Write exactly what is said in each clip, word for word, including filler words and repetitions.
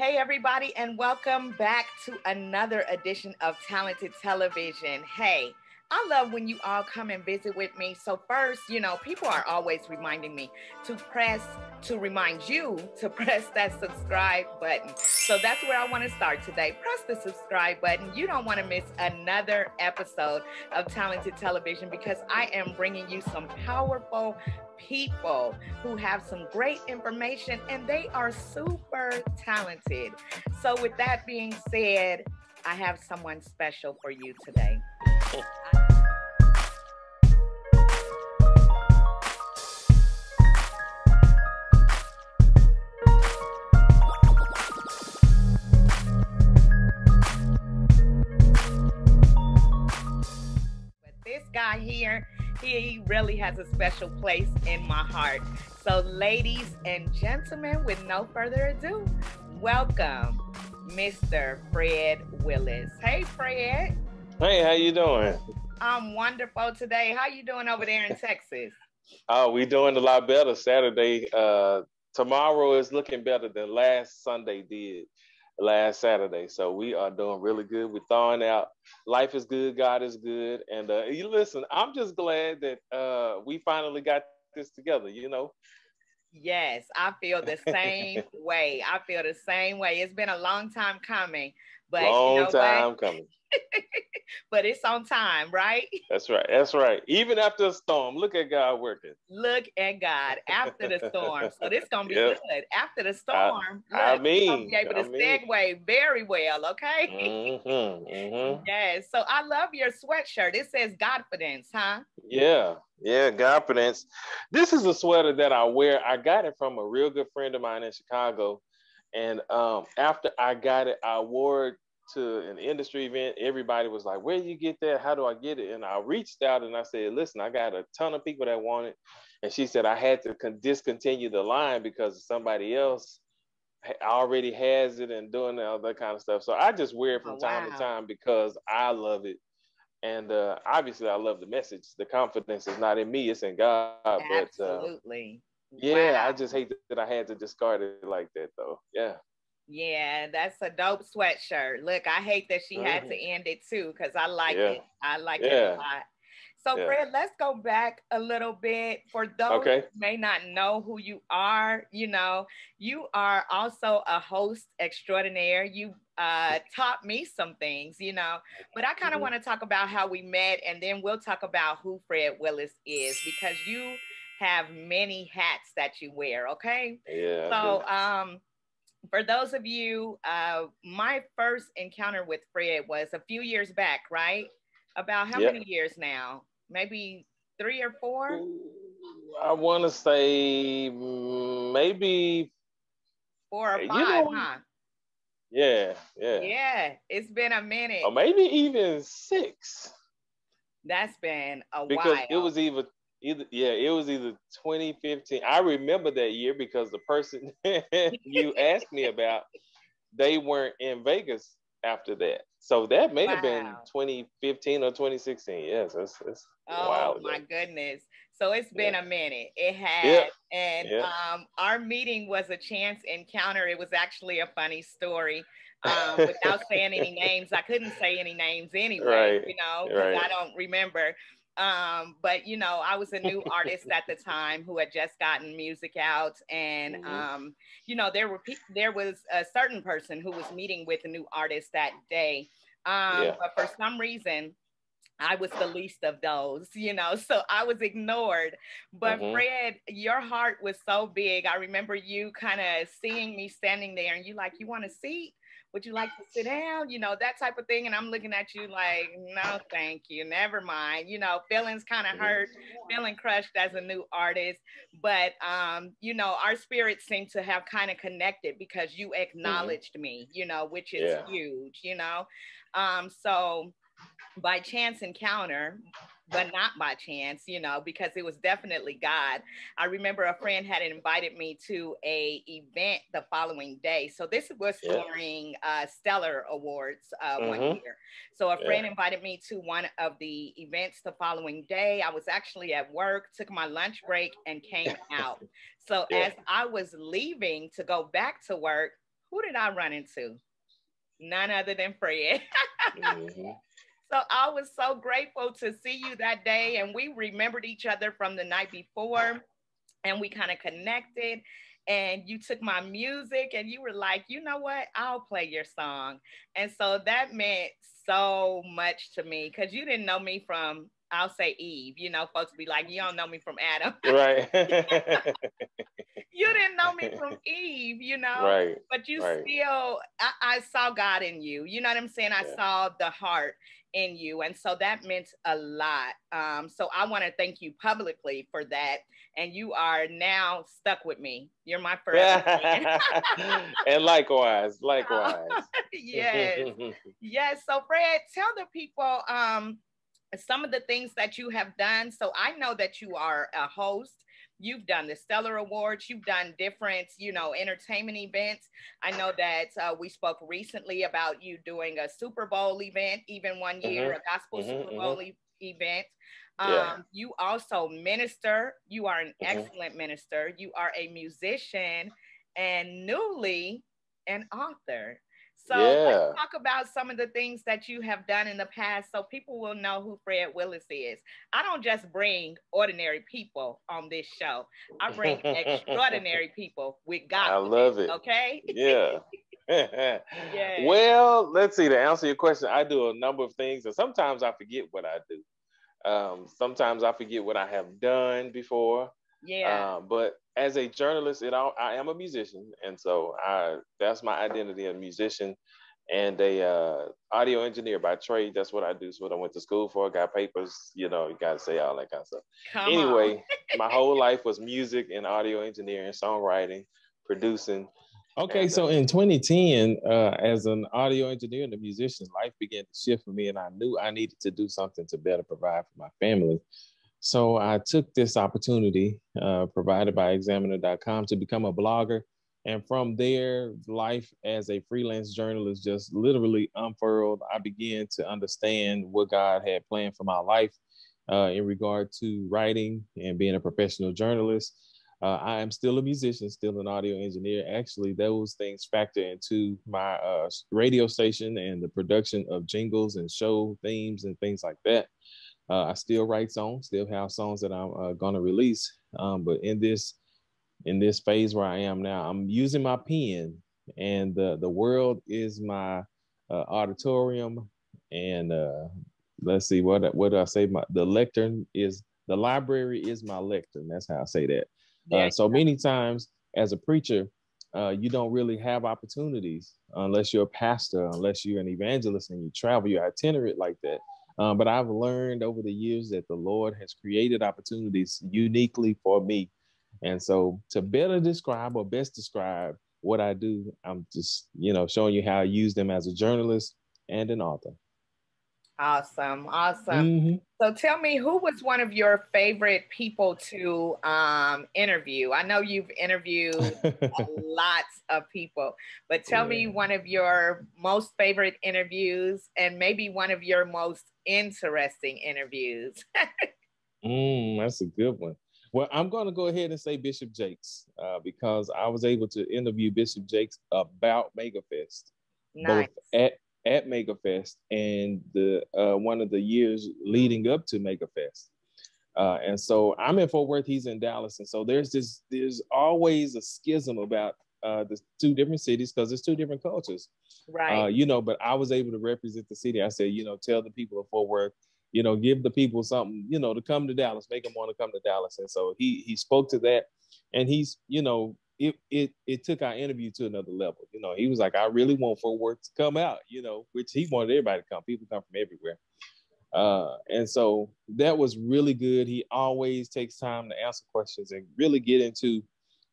Hey everybody, and welcome back to another edition of Talented Television. Hey, I love when you all come and visit with me. So first, you know, people are always reminding me to press, to remind you to press that subscribe button. So that's where I want to start today. Press the subscribe button. You don't want to miss another episode of Talented Television because I am bringing you some powerful people who have some great information and they are super talented. So with that being said, I have someone special for you today. But this guy here, he really has a special place in my heart. So ladies and gentlemen, with no further ado, welcome Mister Fred Willis. Hey, Fred. Hey, how you doing? I'm wonderful today. How you doing over there in Texas? Oh, we doing a lot better Saturday. Uh, tomorrow is looking better than last Sunday did, last Saturday. So we are doing really good. We're thawing out. Life is good. God is good. And uh, you listen, I'm just glad that uh, we finally got this together, you know? Yes, I feel the same way. I feel the same way. It's been a long time coming, but long you know time what? coming. But it's on time, right? That's right. That's right. Even after a storm, look at God working. Look at God after the storm. So this is gonna be yep. good. After the storm, I, look, I mean, you'll be able to I mean. segue very well. Okay. Mm-hmm, mm-hmm. Yes. So I love your sweatshirt. It says Godfidence, huh? Yeah. Yeah, Godfidence. This is a sweater that I wear. I got it from a real good friend of mine in Chicago, and um, after I got it, I wore it to an industry event. Everybody was like, where do you get that? How do I get it? And I reached out and I said, listen, I got a ton of people that want it. And she said, I had to discontinue the line because somebody else already has it and doing all that kind of stuff. So I just wear it from oh, time wow. to time because I love it. And uh, obviously I love the message. The confidence is not in me, it's in God. Absolutely. But, uh, yeah, wow. I just hate that I had to discard it like that though. Yeah. Yeah, that's a dope sweatshirt. Look, I hate that she mm-hmm. had to end it too, because I like yeah. it. I like yeah. it a lot. So yeah. Fred, let's go back a little bit. For those okay. who may not know who you are, you know, you are also a host extraordinaire. You uh, taught me some things, you know, but I kind of mm-hmm. want to talk about how we met, and then we'll talk about who Fred Willis is, because you have many hats that you wear, okay? Yeah. So, yeah. um. For those of you, uh, my first encounter with Fred was a few years back, right? About how yep. many years now? Maybe three or four? I want to say maybe... Four or five, you know, huh? Yeah, yeah. Yeah, it's been a minute. Or maybe even six. That's been a because while. Because it was even... Either, yeah, it was either twenty fifteen. I remember that year because the person you asked me about, they weren't in Vegas after that. So that may wow. have been twenty fifteen or twenty sixteen. Yes, that's, that's oh, wild. Oh my goodness. So it's been yeah. a minute. It had. Yeah. And yeah. Um, our meeting was a chance encounter. It was actually a funny story. Um, without saying any names, I couldn't say any names anyway, right. you know, because right. I don't remember. Um, but, you know, I was a new artist at the time who had just gotten music out. And, um, you know, there were there was a certain person who was meeting with a new artist that day. Um, yeah. But for some reason, I was the least of those, you know, so I was ignored. But mm-hmm. Fred, your heart was so big. I remember you kind of seeing me standing there and you like, you want a seat? Would you like to sit down? You know, that type of thing. And I'm looking at you like, no, thank you. Never mind. You know, feelings kind of hurt, feeling crushed as a new artist. But, um, you know, our spirits seem to have kind of connected because you acknowledged mm-hmm. me, you know, which is yeah. huge, you know. Um, so by chance encounter, but not by chance, you know, because it was definitely God. I remember a friend had invited me to a event the following day. So this was yeah. during uh, Stellar Awards uh, mm-hmm. one year. So a friend yeah. invited me to one of the events the following day. I was actually at work, took my lunch break and came out. So yeah. as I was leaving to go back to work, who did I run into? None other than Fred. Mm-hmm. So I was so grateful to see you that day. And we remembered each other from the night before, and we kind of connected. And you took my music and you were like, you know what, I'll play your song. And so that meant so much to me, because you didn't know me from, I'll say Eve, you know, folks be like, you don't know me from Adam. Right. You didn't know me from Eve, you know, right. But you right. still, I, I saw God in you. You know what I'm saying? I yeah. saw the heart in you. And so that meant a lot. Um, so I want to thank you publicly for that. And you are now stuck with me. You're my forever friend. And likewise, likewise. Oh, yes. Yes. So Fred, tell the people, um, some of the things that you have done. So I know that you are a host. You've done the Stellar Awards. You've done different, you know, entertainment events. I know that uh, we spoke recently about you doing a Super Bowl event, even one year, mm-hmm. a gospel mm-hmm, Super Bowl mm-hmm. e- event. Um, yeah. You also minister. You are an mm-hmm. excellent minister. You are a musician and newly an author. So yeah. let's talk about some of the things that you have done in the past so people will know who Fred Willis is. I don't just bring ordinary people on this show. I bring extraordinary people with God. I love it. Okay? Yeah. Yes. Well, let's see. To answer your question, I do a number of things, and sometimes I forget what I do. Um, sometimes I forget what I have done before. Yeah. Um, but as a journalist, it all, I am a musician, and so I, that's my identity, a musician and a uh, audio engineer by trade. That's what I do. It's what I went to school for. Got papers, you know, you got to say all that kind of stuff. Come anyway, my whole life was music and audio engineering, songwriting, producing. Okay, and, so uh, in twenty ten, uh, as an audio engineer and a musician, life began to shift for me, and I knew I needed to do something to better provide for my family. So I took this opportunity uh, provided by examiner dot com to become a blogger. And from there, life as a freelance journalist just literally unfurled. I began to understand what God had planned for my life uh, in regard to writing and being a professional journalist. Uh, I am still a musician, still an audio engineer. Actually, those things factor into my uh, radio station and the production of jingles and show themes and things like that. Uh, I still write songs, still have songs that I'm uh, going to release. Um, but in this in this phase where I am now, I'm using my pen, and the, the world is my uh, auditorium. And uh, let's see, what, what do I say? My, the lectern is, the library is my lectern. That's how I say that. Yeah. Uh, so many times as a preacher, uh, you don't really have opportunities unless you're a pastor, unless you're an evangelist and you travel, you're itinerant like that. Um, but I've learned over the years that the Lord has created opportunities uniquely for me. And so to better describe or best describe what I do, I'm just, you know, showing you how I use them as a journalist and an author. Awesome. Awesome. Mm-hmm. So tell me, who was one of your favorite people to um, interview? I know you've interviewed lots of people, but tell yeah. me one of your most favorite interviews and maybe one of your most interesting interviews. mm, that's a good one. Well, I'm going to go ahead and say Bishop Jakes uh, because I was able to interview Bishop Jakes about MegaFest. Nice. Both at at MegaFest and the uh, one of the years leading up to MegaFest. Uh, and so I'm in Fort Worth, he's in Dallas. And so there's this, there's always a schism about uh, the two different cities because there's two different cultures. Right. Uh, you know, but I was able to represent the city. I said, you know, tell the people of Fort Worth, you know, give the people something, you know, to come to Dallas, make them want to come to Dallas. And so he he spoke to that, and he's, you know, It it it took our interview to another level. You know, he was like, I really want Fort Worth to come out, you know, which he wanted everybody to come. People come from everywhere. Uh, and so that was really good. He always takes time to answer questions and really get into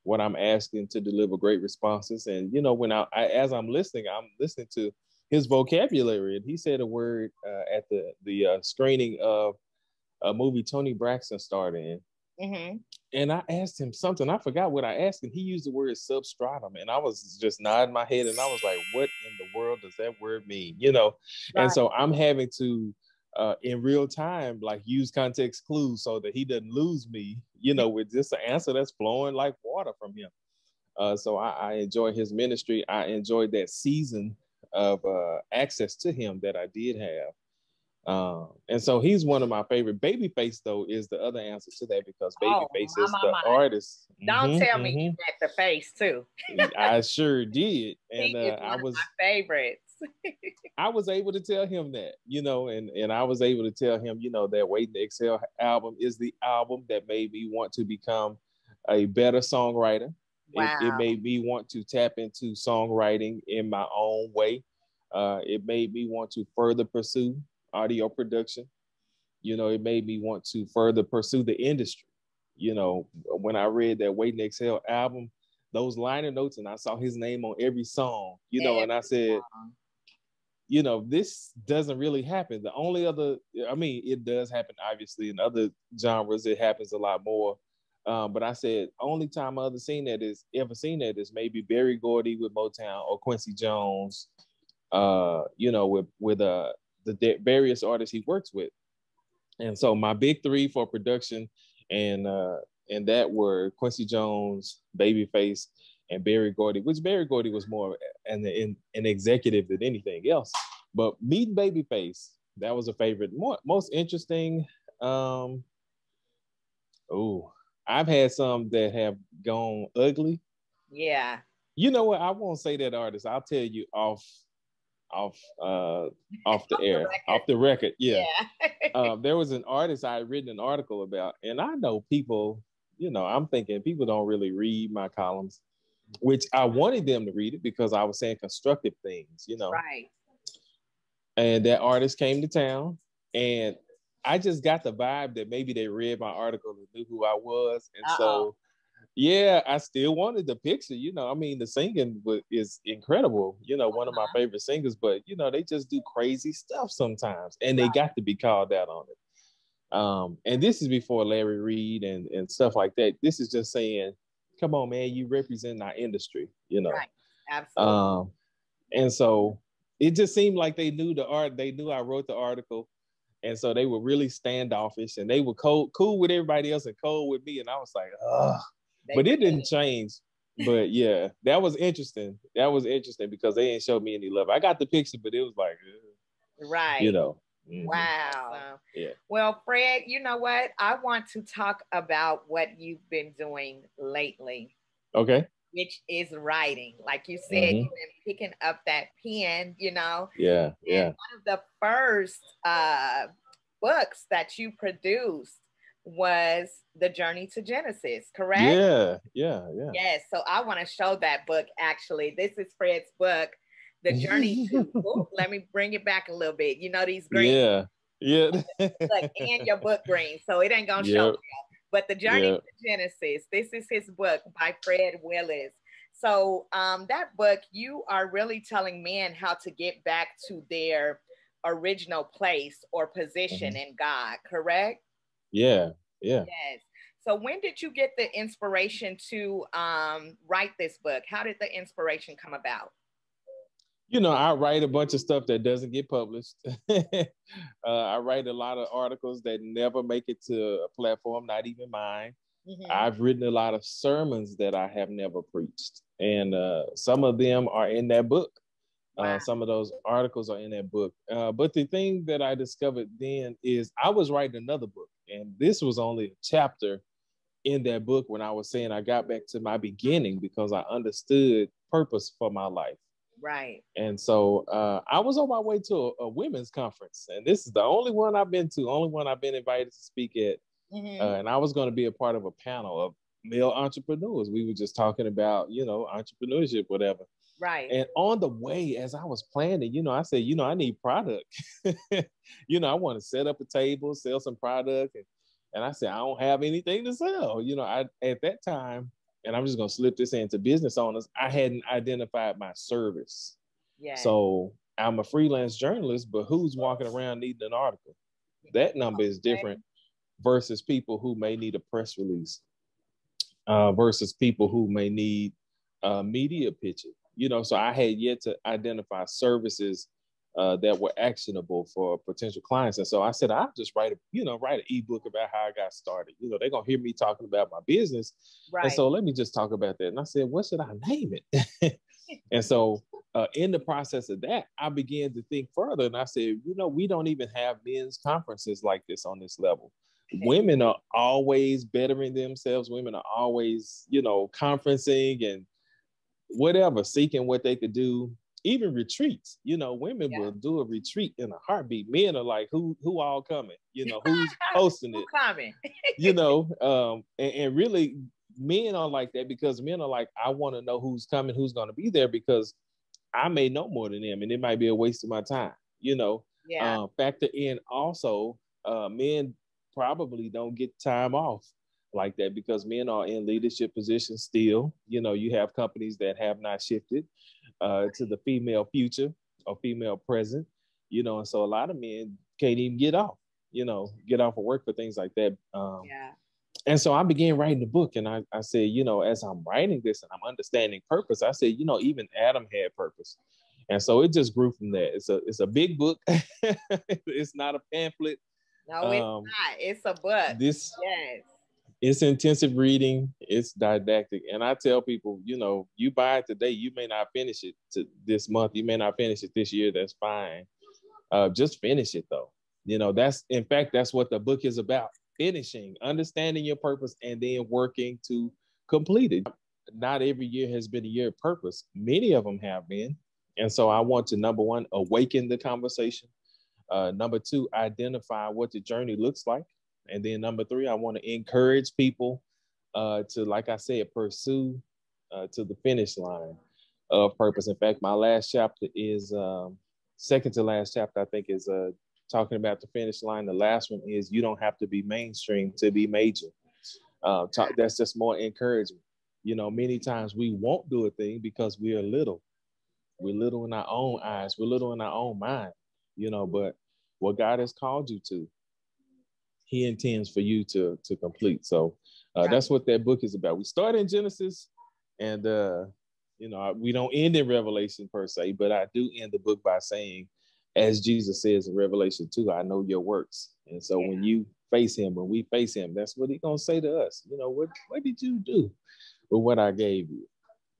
what I'm asking to deliver great responses. And, you know, when I, I as I'm listening, I'm listening to his vocabulary. And he said a word uh, at the, the uh, screening of a movie Tony Braxton starred in. Mm-hmm. And I asked him something. I forgot what I asked, and he used the word substratum. And I was just nodding my head, and I was like, what in the world does that word mean? You know? Right. And so I'm having to, uh, in real time, like use context clues so that he doesn't lose me, you know, with just an answer that's flowing like water from him. Uh, so I, I enjoy his ministry. I enjoyed that season of uh, access to him that I did have. Um, and so he's one of my favorite. Babyface, though, is the other answer to that, because Babyface oh, is the mind. artist. Don't mm-hmm, tell me mm-hmm. you met the face, too. I sure did. And he uh, is one I was of my favorites. I was able to tell him that, you know, and, and I was able to tell him, you know, that Waiting to Exhale album is the album that made me want to become a better songwriter. Wow. It, it made me want to tap into songwriting in my own way. Uh, it made me want to further pursue audio production. You know, it made me want to further pursue the industry. You know, when I read that Waiting to Exhale album, those liner notes, and I saw his name on every song, you know, every and I said, song. you know, this doesn't really happen. The only other, I mean, it does happen, obviously, in other genres, it happens a lot more. Um, but I said, only time I've ever seen that is, ever seen that is maybe Barry Gordy with Motown, or Quincy Jones, uh, you know, with, with, uh, the various artists he works with. And so my big three for production and uh, and that were Quincy Jones, Babyface, and Barry Gordy, which Barry Gordy was more an, an, an executive than anything else. But meeting Babyface, that was a favorite. More, most interesting, um, oh, I've had some that have gone ugly. Yeah. You know what, I won't say that artist. I'll tell you off off uh off the air off the record yeah, yeah. um there was an artist I had written an article about, and I know people, you know, I'm thinking people don't really read my columns, which I wanted them to read it because I was saying constructive things, you know, right? And that artist came to town, and I just got the vibe that maybe they read my article and knew who I was, and uh-oh. so yeah, I still wanted the picture, you know. I mean, the singing w- is incredible, you know, uh-huh. one of my favorite singers, but, you know, they just do crazy stuff sometimes, and right. they got to be called out on it. Um, and this is before Larry Reed and, and stuff like that. This is just saying, come on, man, you represent our industry, you know. Right, absolutely. Um, and so it just seemed like they knew the art, they knew I wrote the article. And so they were really standoffish, and they were cold, cool with everybody else and cold with me. And I was like, ugh. They but it didn't change. But yeah, that was interesting. That was interesting because they didn't show me any love. I got the picture, but it was like, ugh. Right. You know. Mm-hmm. Wow. Yeah. Well, Fred, you know what? I want to talk about what you've been doing lately. Okay. Which is writing. Like you said, mm-hmm. you've been picking up that pen, you know. Yeah. And yeah. one of the first uh, books that you produced was the Journey to Genesis, correct? Yeah, yeah, yeah. Yes, so I want to show that book, actually. This is Fred's book, The Journey to... Ooh, let me bring it back a little bit. You know these greens? Yeah, yeah. Look, and your book green, so it ain't going to yep. show you. But The Journey yep. to Genesis, this is his book by Fred Willis. So um, that book, you are really telling men how to get back to their original place or position mm-hmm. in God, correct? Yeah, yeah. Yes. So when did you get the inspiration to um, write this book? How did the inspiration come about? You know, I write a bunch of stuff that doesn't get published. uh, I write a lot of articles that never make it to a platform, not even mine. Mm-hmm. I've written a lot of sermons that I have never preached. And uh, some of them are in that book. Wow. Uh, some of those articles are in that book. Uh, but the thing that I discovered then is I was writing another book. And this was only a chapter in that book when I was saying I got back to my beginning because I understood purpose for my life. Right. And so uh, I was on my way to a, a women's conference. And this is the only one I've been to, only one I've been invited to speak at. Mm-hmm. Uh, and I was going to be a part of a panel of male entrepreneurs. We were just talking about, you know, entrepreneurship, whatever. Right. And on the way, as I was planning, you know, I said, you know, I need product. You know, I want to set up a table, sell some product. And, and I said, I don't have anything to sell. You know, I at that time, and I'm just going to slip this into business owners, I hadn't identified my service. Yeah. So I'm a freelance journalist, but who's walking around needing an article? That number okay. is different versus people who may need a press release, uh, versus people who may need a media picture. You know, so I had yet to identify services uh, that were actionable for potential clients. And so I said, I'll just write a, you know, write an ebook about how I got started. You know, they're going to hear me talking about my business. Right. And so let me just talk about that. And I said, what should I name it? And so uh, in the process of that, I began to think further. And I said, you know, we don't even have men's conferences like this on this level. Women are always bettering themselves. Women are always, you know, conferencing and whatever, seeking what they could do. Even retreats, you know, women yeah. will do a retreat in a heartbeat. Men are like, who, who all coming? You know, who's hosting it? Who coming? You know, um, and, and really men are like that because men are like, I want to know who's coming, who's going to be there, because I may know more than them and it might be a waste of my time. You know, yeah. um, factor in also uh, men probably don't get time off like that because men are in leadership positions still. You know, you have companies that have not shifted uh, to the female future or female present, you know, and so a lot of men can't even get off, you know, get off of work for things like that. Um, yeah. And so I began writing the book, and I, I said, you know, as I'm writing this and I'm understanding purpose, I said, you know, even Adam had purpose. And so it just grew from that. It's a, it's a big book. It's not a pamphlet. No, it's um, not. It's a book. This, yes. It's intensive reading. It's didactic. And I tell people, you know, you buy it today, you may not finish it to this month. You may not finish it this year. That's fine. Uh, just finish it, though. You know, that's, in fact, that's what the book is about. Finishing, understanding your purpose, and then working to complete it. Not every year has been a year of purpose. Many of them have been. And so I want to, number one, awaken the conversation. Uh, number two, identify what the journey looks like. And then number three, I want to encourage people uh, to, like I said, pursue uh, to the finish line of purpose. In fact, my last chapter is, um, second to last chapter, I think, is uh, talking about the finish line. The last one is, you don't have to be mainstream to be major. Uh, talk, that's just more encouragement. You know, many times we won't do a thing because we are little. We're little in our own eyes. We're little in our own mind. You know, but what God has called you to, he intends for you to, to complete. So uh, right. That's what that book is about. We start in Genesis and, uh, you know, we don't end in Revelation per se, but I do end the book by saying, as Jesus says in Revelation two, I know your works. And so yeah. when you face him, when we face him, that's what he's going to say to us. You know, what, what did you do with what I gave you?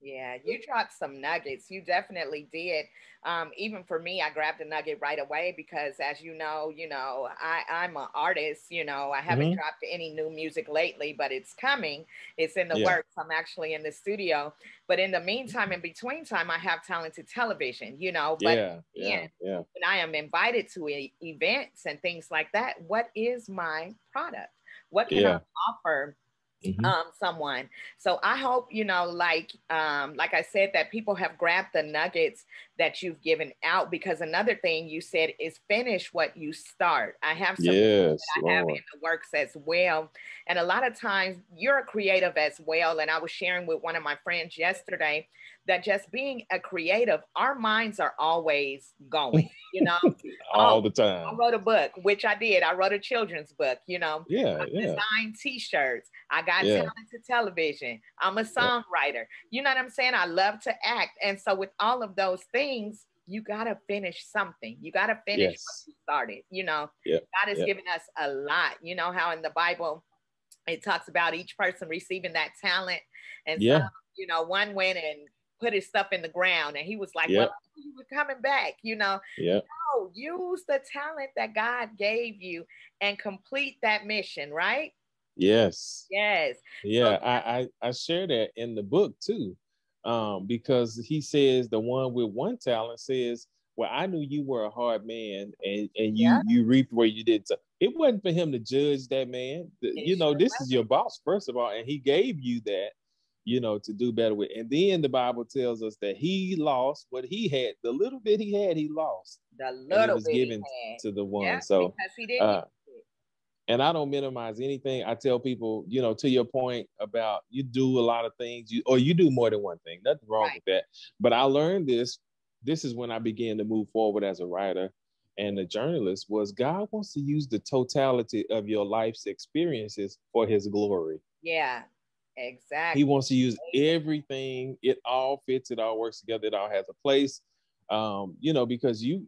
Yeah, you dropped some nuggets. You definitely did. Um, even for me, I grabbed a nugget right away because, as you know, you know, I, I'm an artist. You know, I haven't mm-hmm. dropped any new music lately, but it's coming. It's in the yeah. works. I'm actually in the studio. But in the meantime, in between time, I have Talented Television, you know. But yeah, yeah, yeah. when I am invited to e- events and things like that, what is my product? What can yeah. I offer? Mm-hmm. Um, someone. So I hope, you know, like, um, like I said, that people have grabbed the nuggets that you've given out, because another thing you said is finish what you start. I have some yes, that I Lord. have in the works as well. And a lot of times you're a creative as well. And I was sharing with one of my friends yesterday that just being a creative, our minds are always going, you know, all um, the time. I wrote a book, which I did. I wrote a children's book, you know, yeah, I yeah. designed t-shirts. I got yeah. Talented Television. I'm a songwriter. Yeah. You know what I'm saying? I love to act. And so with all of those things, you got to finish something. You got to finish yes. what you started, you know, yeah. God has yeah. given us a lot. You know how in the Bible, it talks about each person receiving that talent. And yeah. so, you know, one went and put his stuff in the ground, and he was like, yep. well, you were coming back, you know. Yep. No, use the talent that God gave you and complete that mission, right? Yes. Yes. Yeah, so- I, I, I share that in the book too, um, because he says the one with one talent says, well, I knew you were a hard man, and, and you, yeah. you reaped where you did. So it wasn't for him to judge that man. The, you know, sure this was. Is your boss, first of all, and he gave you that, you know, to do better with. And then the Bible tells us that he lost what he had. The little bit he had, he lost. The little and it was bit given he had. To the one. Yeah, so, because he didn't. Uh, and I don't minimize anything. I tell people, you know, to your point about you do a lot of things, you or you do more than one thing. Nothing wrong right. with that. But I learned this. This is when I began to move forward as a writer and a journalist, was God wants to use the totality of your life's experiences for his glory. Yeah. Exactly. He wants to use everything. It all fits. It all works together. It all has a place. Um, you know, because you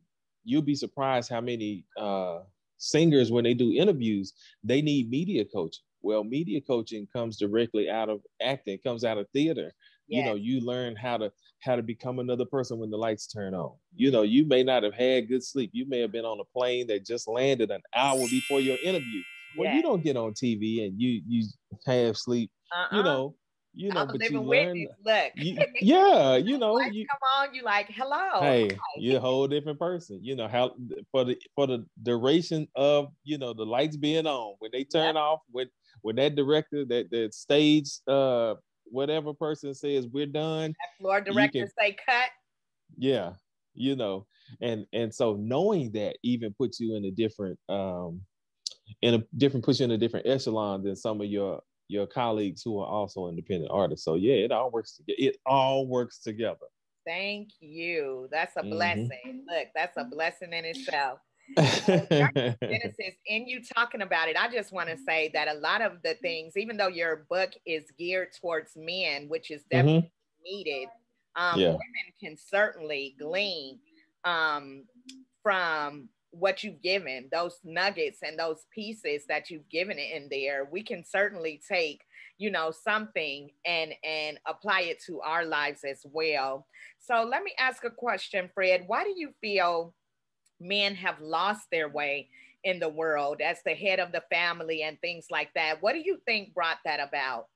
you'll be surprised how many uh, singers, when they do interviews, they need media coaching. Well, media coaching comes directly out of acting, comes out of theater. Yeah. You know, you learn how to how to become another person when the lights turn on. You know, you may not have had good sleep. You may have been on a plane that just landed an hour before your interview. Well, yeah. you don't get on T V and you you have sleep. Uh-uh. You know, you know, but you learn. Look. You, yeah, you know, like, you come on, you like hello. Hey, hi. You're a whole different person. You know how for the for the duration of you know the lights being on, when they turn yeah. off, when when that director that that stage. Uh, whatever person says we're done, floor directors say cut. Yeah, you know, and and so knowing that even puts you in a different um in a different puts you in a different echelon than some of your your colleagues who are also independent artists. So yeah, it all works it all works together. Thank you. That's a blessing. Mm-hmm. Look, that's a blessing in itself. Genesis, in you talking about it, I just want to say that a lot of the things, even though your book is geared towards men, which is definitely mm-hmm. needed, um, yeah. women can certainly glean um, from what you've given, those nuggets and those pieces that you've given in there. We can certainly take, you know, something and and apply it to our lives as well. So let me ask a question, Fred. Why do you feel men have lost their way in the world as the head of the family and things like that? What do you think brought that about?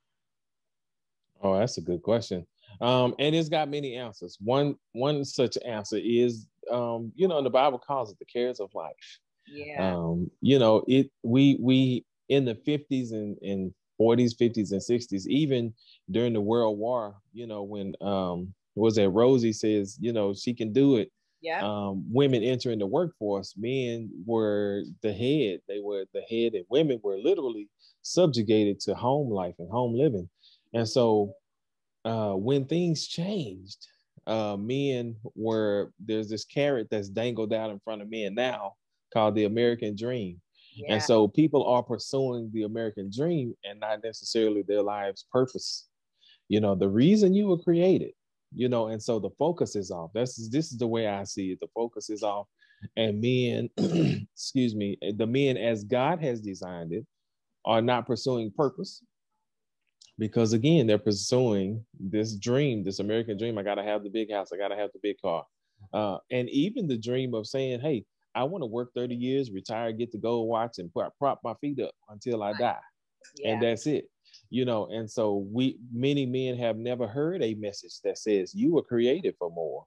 Oh, that's a good question. Um, and it's got many answers. One, one such answer is, um, you know, the Bible calls it the cares of life. Yeah. Um, you know, it, we, we in the fifties and, and forties, fifties and sixties, even during the World War, you know, when, um, was that Rosie says, you know, she can do it. Yeah. Um, women entering the workforce, men were the head. They were the head, and women were literally subjugated to home life and home living. And so uh, when things changed, uh, men were, there's this carrot that's dangled out in front of men now called the American dream. Yeah. And so people are pursuing the American dream and not necessarily their life's purpose. You know, the reason you were created. You know, and so the focus is off. This is, this is the way I see it. The focus is off. And men, excuse me, the men as God has designed it are not pursuing purpose because, again, they're pursuing this dream, this American dream. I got to have the big house. I got to have the big car. Uh, and even the dream of saying, hey, I want to work thirty years, retire, get the gold watch and prop, prop my feet up until I die. Yeah. And that's it. You know, and so we, many men have never heard a message that says you were created for more.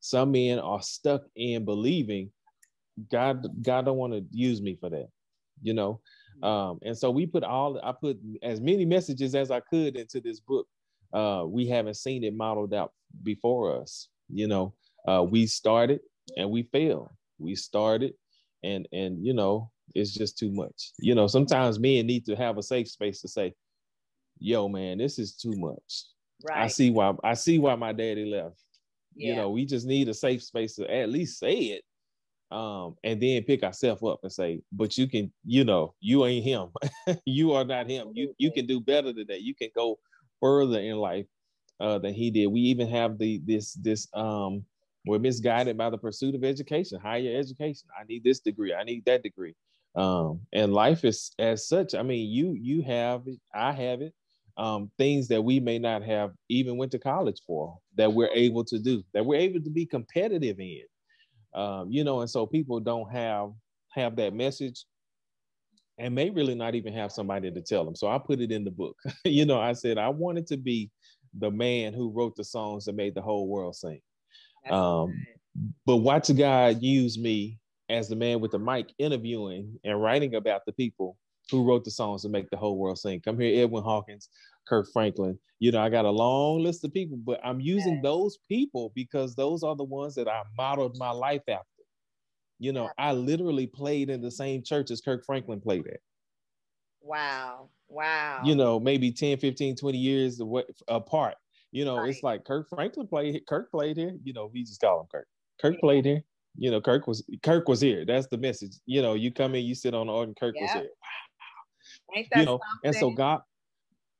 Some men are stuck in believing God, God don't want to use me for that, you know? Um, and so we put all, I put as many messages as I could into this book. Uh, we haven't seen it modeled out before us. You know, uh, we started and we failed. We started and, and, you know, it's just too much. You know, sometimes men need to have a safe space to say, yo, man, this is too much. Right. I see why. I see why my daddy left. Yeah. You know, we just need a safe space to at least say it, um, and then pick ourselves up and say, "But you can, you know, you ain't him. You are not him. You you can do better than that. You can go further in life uh, than he did." We even have the this this um, we're misguided by the pursuit of education, higher education. I need this degree. I need that degree. Um, and life is as such. I mean, you you have it. I have it. Um, things that we may not have even went to college for that we're able to do, that we're able to be competitive in, um, you know, and so people don't have, have that message and may really not even have somebody to tell them. So I put it in the book. You know, I said, I wanted to be the man who wrote the songs that made the whole world sing. Um, but watch God use me as the man with the mic interviewing and writing about the people who wrote the songs to make the whole world sing. Come here, Edwin Hawkins, Kirk Franklin. You know, I got a long list of people, but I'm using yes. those people because those are the ones that I modeled my life after. You know, yes. I literally played in the same church as Kirk Franklin played at. Wow, wow. You know, maybe ten, fifteen, twenty years apart. You know, right. It's like Kirk Franklin played, Kirk played here. You know, we just call him Kirk. Kirk yeah. played here. You know, Kirk was, Kirk was here. That's the message. You know, you come in, you sit on the organ, Kirk yeah. was here. Wow. Ain't that you know, something? And so God,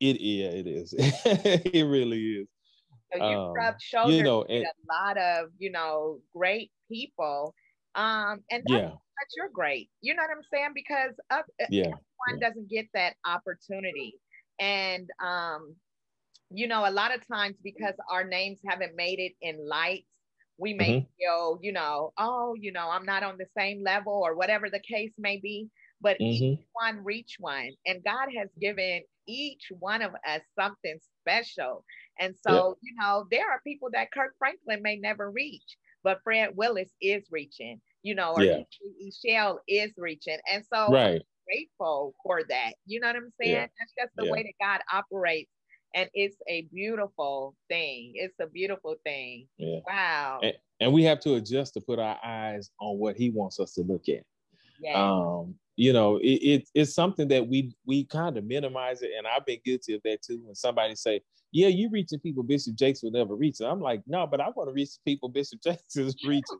it yeah, it is. It really is. So you um, rubbed shoulders you know, and, with a lot of, you know, great people Um, and that's yeah. that you're great. You know what I'm saying? Because up, yeah. everyone yeah. doesn't get that opportunity. And, um, you know, a lot of times because our names haven't made it in lights, we may mm-hmm. feel, you know, oh, you know, I'm not on the same level or whatever the case may be. But mm-hmm. each one reach one. And God has given each one of us something special. And so, yep. you know, there are people that Kirk Franklin may never reach, but Fred Willis is reaching, you know, or yeah. Eichelle is reaching. And so right. I'm grateful for that. You know what I'm saying? Yeah. That's just the yeah. way that God operates. And it's a beautiful thing. It's a beautiful thing. Yeah. Wow. And, and we have to adjust to put our eyes on what he wants us to look at. Yeah. Um, you know, it, it, it's something that we we kind of minimize it. And I've been guilty of that too. When somebody say, yeah, you reaching people Bishop Jakes will never reach. And I'm like, no, but I want to reach the people Bishop Jakes is reaching,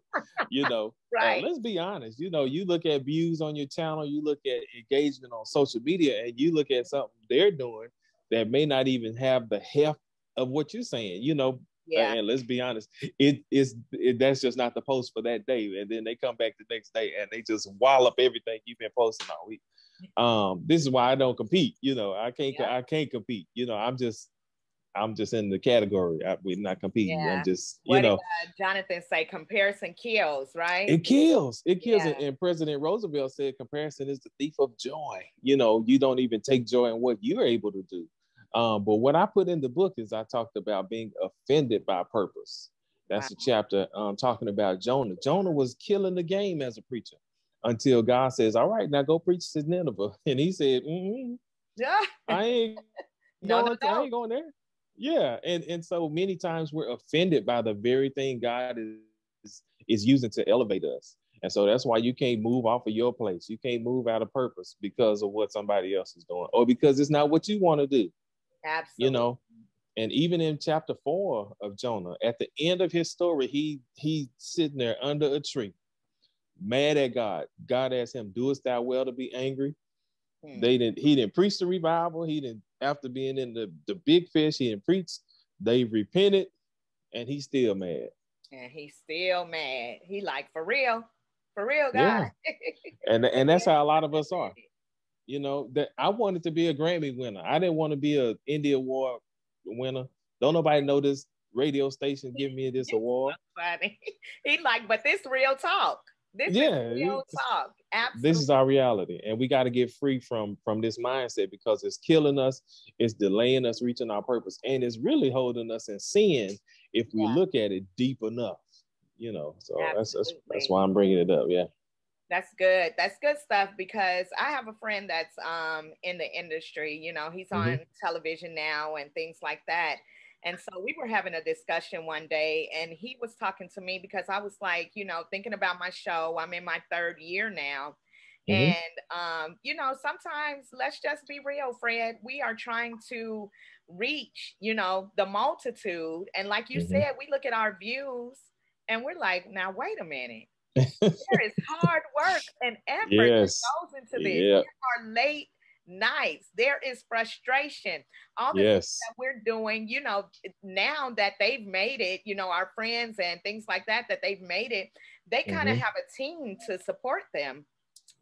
you know. Right. Uh, let's be honest. You know, you look at views on your channel, you look at engagement on social media, and you look at something they're doing that may not even have the heft of what you're saying, you know. Yeah. And let's be honest, it is it, that's just not the post for that day. And then they come back the next day and they just wallop everything you've been posting all week. Um, this is why I don't compete. You know, I can't yeah. I can't compete. You know, I'm just I'm just in the category. I, we're not competing. Yeah. I'm just you what know. Did, uh, Jonathan say comparison kills, right? It kills. It kills. Yeah. And, and President Roosevelt said comparison is the thief of joy. You know, you don't even take joy in what you're able to do. Um, but what I put in the book is I talked about being offended by purpose. That's wow. a chapter um, talking about Jonah. Jonah was killing the game as a preacher until God says, all right, now go preach to Nineveh. And he said, mm-hmm, yeah. I, ain't no, going no, no. I ain't going there. Yeah. And, and so many times we're offended by the very thing God is, is using to elevate us. And so that's why you can't move off of your place. You can't move out of purpose because of what somebody else is doing or because it's not what you want to do. Absolutely. You know, and even in chapter four of Jonah, at the end of his story, he he's sitting there under a tree, mad at God. God asked him, doest thou well to be angry? Hmm. They didn't, he didn't preach the revival. He didn't, after being in the, the big fish, he didn't preach. They repented and he's still mad. And he's still mad. He like, for real, for real, God. Yeah. and, and that's how a lot of us are. You know, that I wanted to be a Grammy winner. I didn't want to be an Indie Award winner. Don't nobody know this radio station giving me this award. Funny. He like, but this real talk. This yeah, is real talk. Absolutely. This is our reality. And we got to get free from, from this mindset because it's killing us. It's delaying us reaching our purpose. And it's really holding us in sin if we yeah. look at it deep enough. You know, so that's, that's that's why I'm bringing it up. Yeah. That's good. That's good stuff because I have a friend that's um, in the industry, you know, he's on mm-hmm. television now and things like that. And so we were having a discussion one day and he was talking to me because I was like, you know, thinking about my show, I'm in my third year now. Mm-hmm. And, um, you know, sometimes let's just be real, Fred, we are trying to reach, you know, the multitude. And like you mm-hmm. said, we look at our views and we're like, now, wait a minute. There is hard work and effort yes. that goes into this. Yep. There are late nights. There is frustration. All the yes. things that we're doing, you know, now that they've made it, you know, our friends and things like that, that they've made it, they kind of mm-hmm. have a team to support them.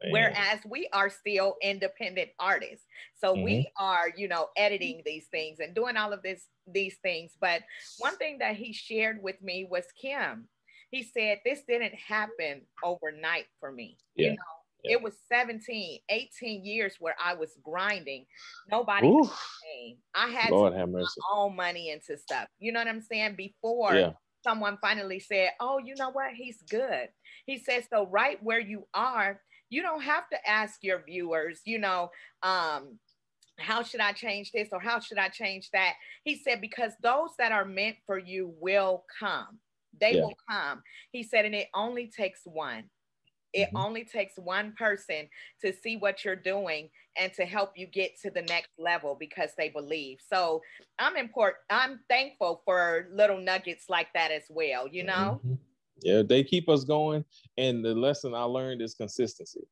Amen. Whereas we are still independent artists. So mm-hmm. we are, you know, editing these things and doing all of this, these things. But one thing that he shared with me was Kim. He said, this didn't happen overnight for me. Yeah. You know, yeah. it was seventeen, eighteen years where I was grinding. Nobody was paying. I had Lord to put my own money into stuff. You know what I'm saying? Before yeah. someone finally said, oh, you know what? He's good. He says, so right where you are, you don't have to ask your viewers, you know, um, how should I change this or how should I change that? He said, because those that are meant for you will come. They yeah. will come. He said, and it only takes one. It mm-hmm. only takes one person to see what you're doing and to help you get to the next level because they believe. So I'm important. I'm thankful for little nuggets like that as well, you know? Mm-hmm. Yeah, they keep us going. And the lesson I learned is consistency.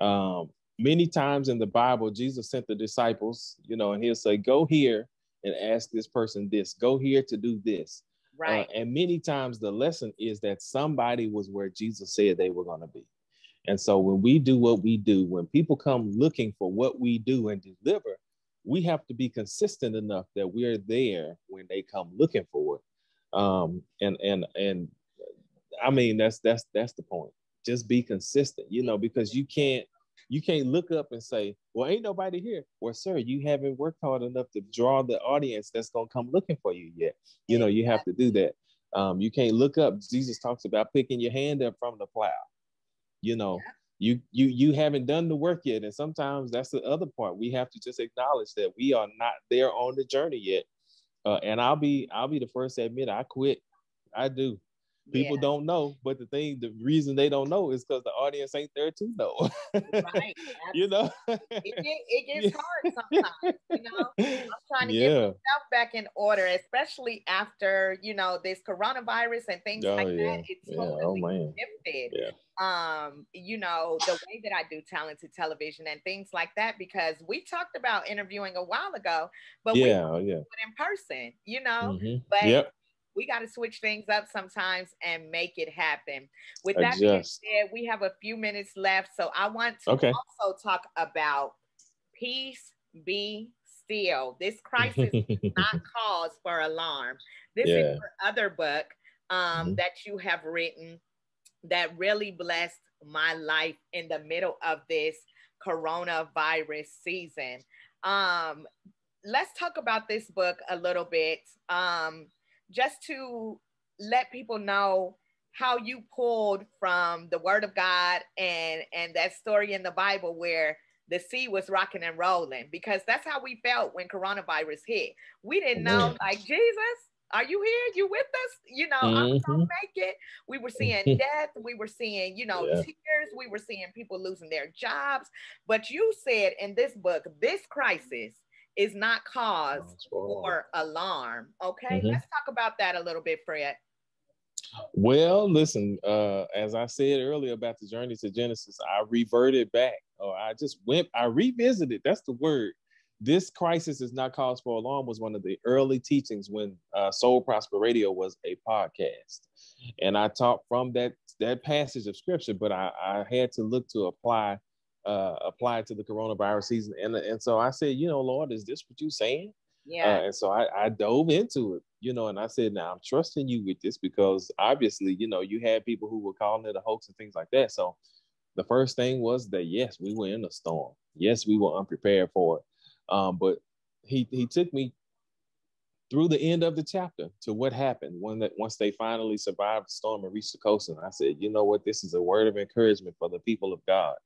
Um, many times in the Bible, Jesus sent the disciples, you know, and he'll say, go here and ask this person this. Go here to do this. Right. Uh, and many times the lesson is that somebody was where Jesus said they were going to be. And so when we do what we do, when people come looking for what we do and deliver, we have to be consistent enough that we're there when they come looking for it. Um, and, and, and I mean, that's, that's, that's the point. Just be consistent, you know, because you can't, you can't look up and say, well, ain't nobody here. Well, sir, you haven't worked hard enough to draw the audience that's going to come looking for you yet. You know, you have to do that. Um, you can't look up. Jesus talks about picking your hand up from the plow. You know, yeah. you, you, you haven't done the work yet. And sometimes that's the other part. We have to just acknowledge that we are not there on the journey yet. Uh, and I'll be, I'll be the first to admit I quit. I do. People yeah. don't know, but the thing, the reason they don't know is because the audience ain't there to know. Right. You know? it, it gets hard sometimes, you know? I'm trying to yeah. get myself back in order, especially after, you know, this coronavirus and things oh, like yeah. that. It's yeah. totally oh, shifted. Yeah. Um, you know, the way that I do talented television and things like that, because we talked about interviewing a while ago, but yeah, we yeah. do it in person, you know? Mm-hmm. But yep. we got to switch things up sometimes and make it happen. With that being said, we have a few minutes left. So I want to okay. also talk about Peace Be Still. This crisis is not cause for alarm. This yeah. is your other book um, mm-hmm. that you have written that really blessed my life in the middle of this coronavirus season. Um, let's talk about this book a little bit. Um, just to let people know how you pulled from the word of God and, and that story in the Bible where the sea was rocking and rolling, because that's how we felt when coronavirus hit. We didn't know, like, Jesus, are you here? You with us? You know, mm-hmm. I'm gonna make it. We were seeing death. We were seeing, you know, yeah. tears. We were seeing people losing their jobs. But you said in this book, this crisis is not cause for alarm. Okay, mm-hmm. let's talk about that a little bit, Fred. Well, listen, uh, as I said earlier about the Journey to Genesis, I reverted back, or I just went, I revisited, that's the word. This crisis is not cause for alarm was one of the early teachings when uh, Soul Prosper Radio was a podcast. And I taught from that, that passage of scripture, but I, I had to look to apply Uh, applied to the coronavirus season. And, and so I said, you know, Lord, is this what you're saying? Yeah. Uh, and so I, I dove into it, you know, and I said, now I'm trusting you with this, because obviously, you know, you had people who were calling it a hoax and things like that. So the first thing was that, yes, we were in a storm. Yes, we were unprepared for it. Um, but he, he took me through the end of the chapter to what happened when that once they finally survived the storm and reached the coast. And I said, you know what, this is a word of encouragement for the people of God.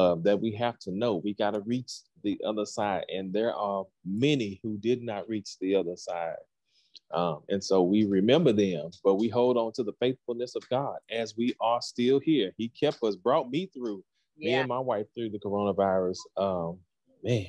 Uh, that we have to know, we got to reach the other side. And there are many who did not reach the other side. Um, and so we remember them, but we hold on to the faithfulness of God as we are still here. He kept us, brought me through, yeah. me and my wife through the coronavirus. Um, man.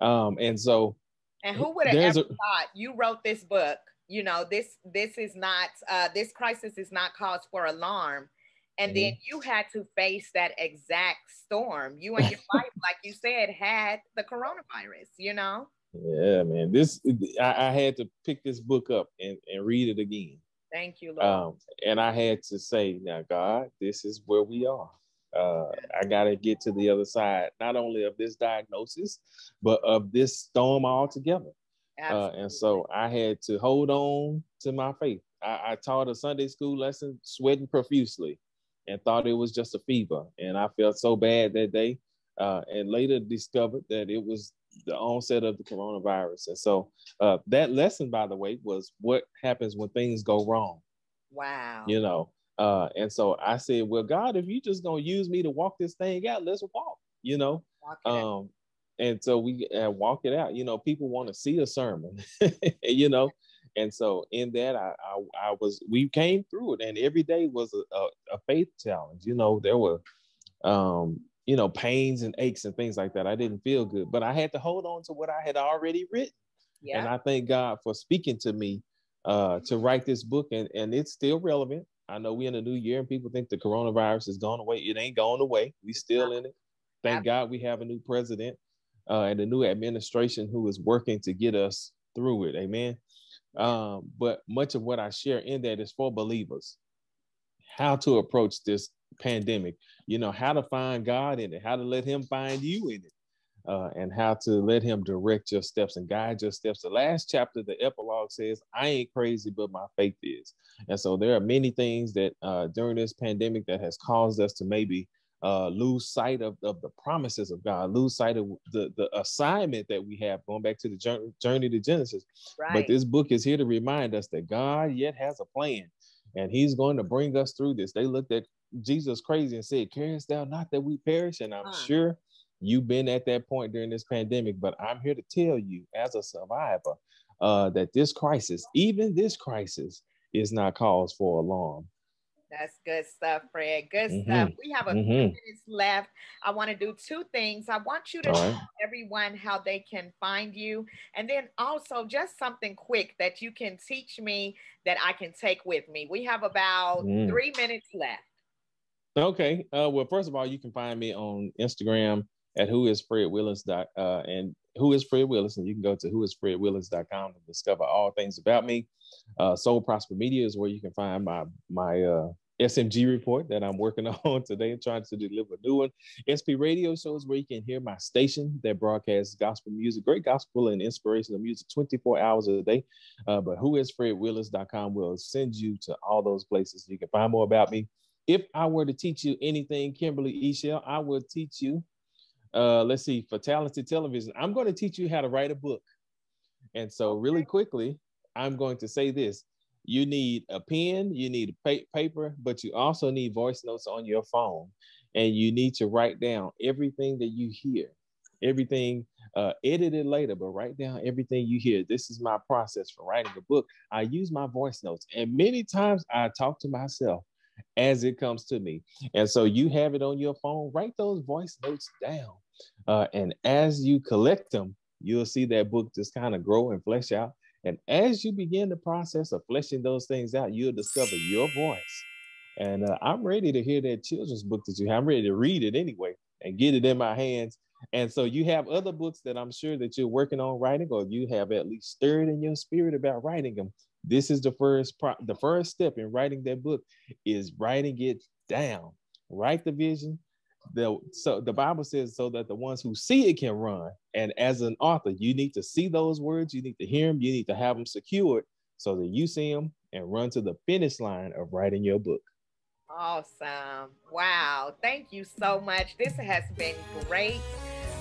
Um, and so. And who would have ever a, thought you wrote this book? You know, this, this is not, uh, this crisis is not cause for alarm. And then you had to face that exact storm. You and your wife, like you said, had the coronavirus, you know? Yeah, man. This I, I had to pick this book up and, and read it again. Thank you, Lord. Um, and I had to say, now, God, this is where we are. Uh, I got to get to the other side, not only of this diagnosis, but of this storm altogether. Uh, and so I had to hold on to my faith. I, I taught a Sunday school lesson sweating profusely. And thought it was just a fever. And I felt so bad that day uh, and later discovered that it was the onset of the coronavirus. And so uh, that lesson, by the way, was what happens when things go wrong. Wow. You know, uh, and so I said, well, God, if you just gonna use me to walk this thing out, let's walk, you know. Um, and so we uh, walk it out. You know, people want to see a sermon, you know. And so in that, I, I I was, we came through it, and every day was a, a, a faith challenge. You know, there were, um, you know, pains and aches and things like that. I didn't feel good, but I had to hold on to what I had already written. Yeah. And I thank God for speaking to me uh, to write this book, and, and it's still relevant. I know we're in a new year and people think the coronavirus has gone away. It ain't gone away. We still in it. Thank God we have a new president uh, and a new administration who is working to get us through it. Amen. Um, but much of what I share in that is for believers, how to approach this pandemic, you know, how to find God in it, how to let him find you in it, uh, and how to let him direct your steps and guide your steps. The last chapter, the epilogue says, I ain't crazy, but my faith is. And so there are many things that uh, during this pandemic that has caused us to maybe Uh, lose sight of, of the promises of God, lose sight of the, the assignment that we have, going back to the journey, journey to Genesis. Right. But this book is here to remind us that God yet has a plan, and he's going to bring us through this. They looked at Jesus crazy and said, carest thou not that we perish? And I'm huh. sure you've been at that point during this pandemic, but I'm here to tell you as a survivor uh, that this crisis, even this crisis, is not cause for alarm. That's good stuff, Fred. Good mm-hmm. stuff. We have a mm-hmm. few minutes left. I want to do two things. I want you to All right. tell everyone how they can find you. And then also just something quick that you can teach me that I can take with me. We have about mm. three minutes left. Okay. Uh, well, first of all, you can find me on Instagram at who is Fred Willis dot, uh, and who is Fred Willis. And you can go to who is Fred Willis dot com to discover all things about me. Uh, Soul Prosper Media is where you can find my, my, uh, S M G report that I'm working on today and trying to deliver a new one. S P Radio shows where you can hear my station that broadcasts gospel music, great gospel and inspirational music twenty-four hours a day. Uh, but who is Fred Willis dot com will send you to all those places. You can find more about me. If I were to teach you anything, Kimberly Eichelle, I will teach you, uh, let's see, for Talented Television, I'm going to teach you how to write a book. And so really quickly, I'm going to say this. You need a pen, you need a paper, but you also need voice notes on your phone. And you need to write down everything that you hear, everything, uh, edit it later, but write down everything you hear. This is my process for writing a book. I use my voice notes, and many times I talk to myself as it comes to me. And so you have it on your phone, write those voice notes down. Uh, and as you collect them, you'll see that book just kind of grow and flesh out. And as you begin the process of fleshing those things out, you'll discover your voice. And uh, I'm ready to hear that children's book that you have. I'm ready to read it anyway and get it in my hands. And so you have other books that I'm sure that you're working on writing, or you have at least stirred in your spirit about writing them. This is the first pro- the first step in writing that book is writing it down. Write the vision. The, so the Bible says so that the ones who see it can run. And as an author, you need to see those words. You need to hear them. You need to have them secured so that you see them and run to the finish line of writing your book. Awesome. Wow. Thank you so much. This has been great.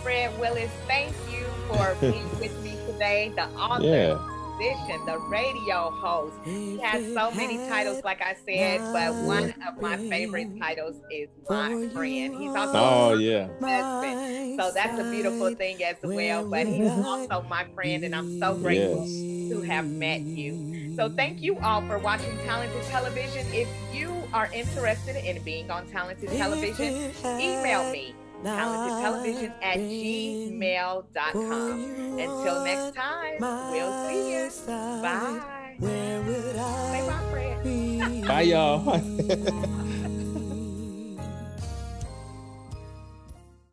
Fred Willis, thank you for being with me today. The author. Yeah. The radio host. He has so many titles, like I said, but one of my favorite titles is My Friend. He's also oh, yeah. my husband, so that's a beautiful thing as well, but he's also my friend, and I'm so grateful yes. to have met you. So thank you all for watching Talented Television. If you are interested in being on Talented Television, email me, talentedtelevision at gmail dot com. Until next time, we'll see you. Bye. Say bye, Fred. Bye, y'all.